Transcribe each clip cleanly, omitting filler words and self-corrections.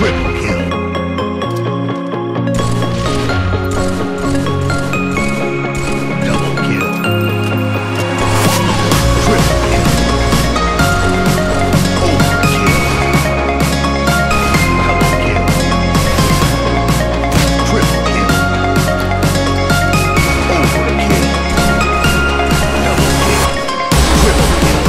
Triple kill. Double kill. Triple kill. Overkill. Double kill. Triple kill. Overkill. Double kill. Triple kill.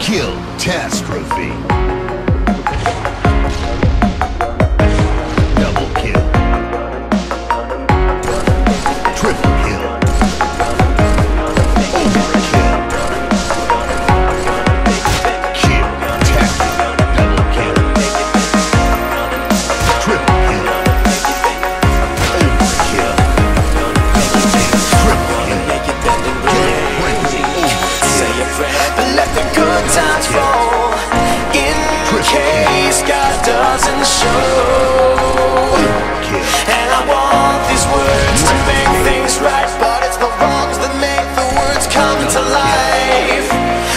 Kill catastrophe. Double kill. Triple kill. Overkill. Kill tactic. Double kill. Triple kill. Overkill. Double kill. Triple kill. Make it that crazy. Say your friend, but let the good times roll. In case God doesn't show, and I want these words to make things right, but it's the wrongs that make the words come to life.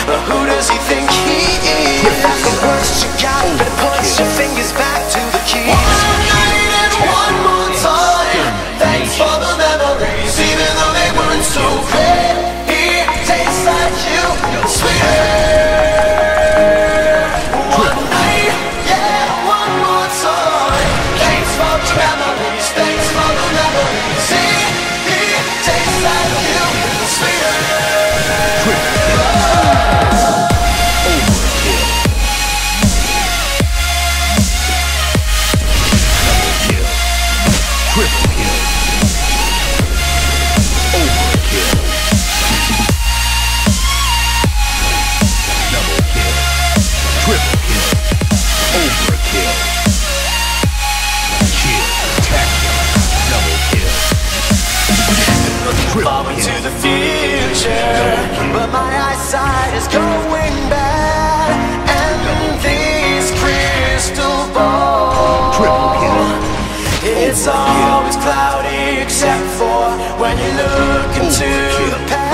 But who does he think he is? That's the worst you got, but push your fingers back to the keys. One night and one more time. Thanks for the memories, even though they weren't so great. Here, tastes like you, sweeter. Forward to the future, but my eyesight is going bad, and this crystal ball, it's always cloudy except for when you look into the past.